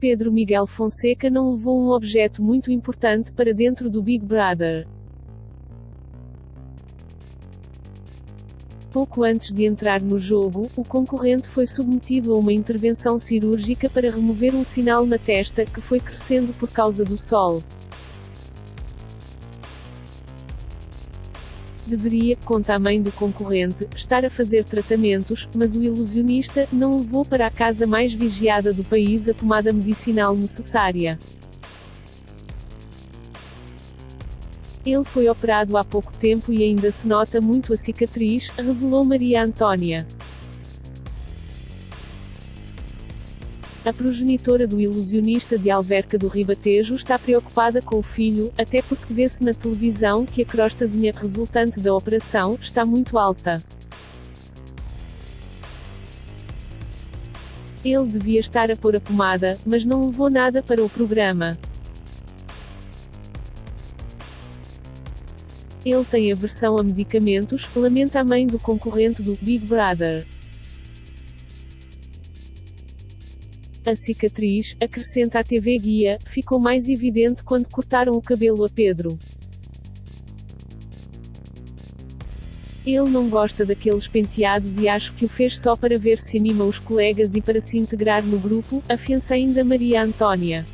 Pedro Miguel Fonseca não levou um objeto muito importante para dentro do Big Brother. Pouco antes de entrar no jogo, o concorrente foi submetido a uma intervenção cirúrgica para remover um sinal na testa, que foi crescendo por causa do sol. Deveria, conta a mãe do concorrente, estar a fazer tratamentos, mas o ilusionista não levou para a casa mais vigiada do país a pomada medicinal necessária. Ele foi operado há pouco tempo e ainda se nota muito a cicatriz, revelou Maria Antónia. A progenitora do ilusionista de Alverca do Ribatejo está preocupada com o filho, até porque vê-se na televisão que a crostazinha resultante da operação está muito alta. Ele devia estar a pôr a pomada, mas não levou nada para o programa. Ele tem aversão a medicamentos, lamenta a mãe do concorrente do Big Brother. A cicatriz, acrescenta a TV Guia, ficou mais evidente quando cortaram o cabelo a Pedro. Ele não gosta daqueles penteados e acho que o fez só para ver se anima os colegas e para se integrar no grupo, afiança ainda Maria Antónia.